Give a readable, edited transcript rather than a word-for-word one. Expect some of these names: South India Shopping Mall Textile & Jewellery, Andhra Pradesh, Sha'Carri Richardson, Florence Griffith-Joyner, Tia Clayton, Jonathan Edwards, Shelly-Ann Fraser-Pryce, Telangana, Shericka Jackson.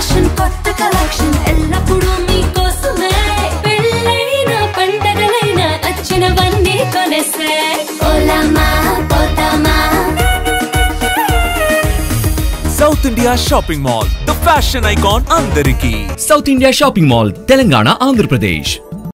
Fashion కొత్త collection ఎల్లప్పుడూ మీ కోసమే పెళ్ళైన పండగలైన వచ్చినవన్నీ కొనేసే ఓలమా పోతమా South India Shopping Mall, the fashion icon Andariki. South India Shopping Mall, Telangana, Andhra Pradesh.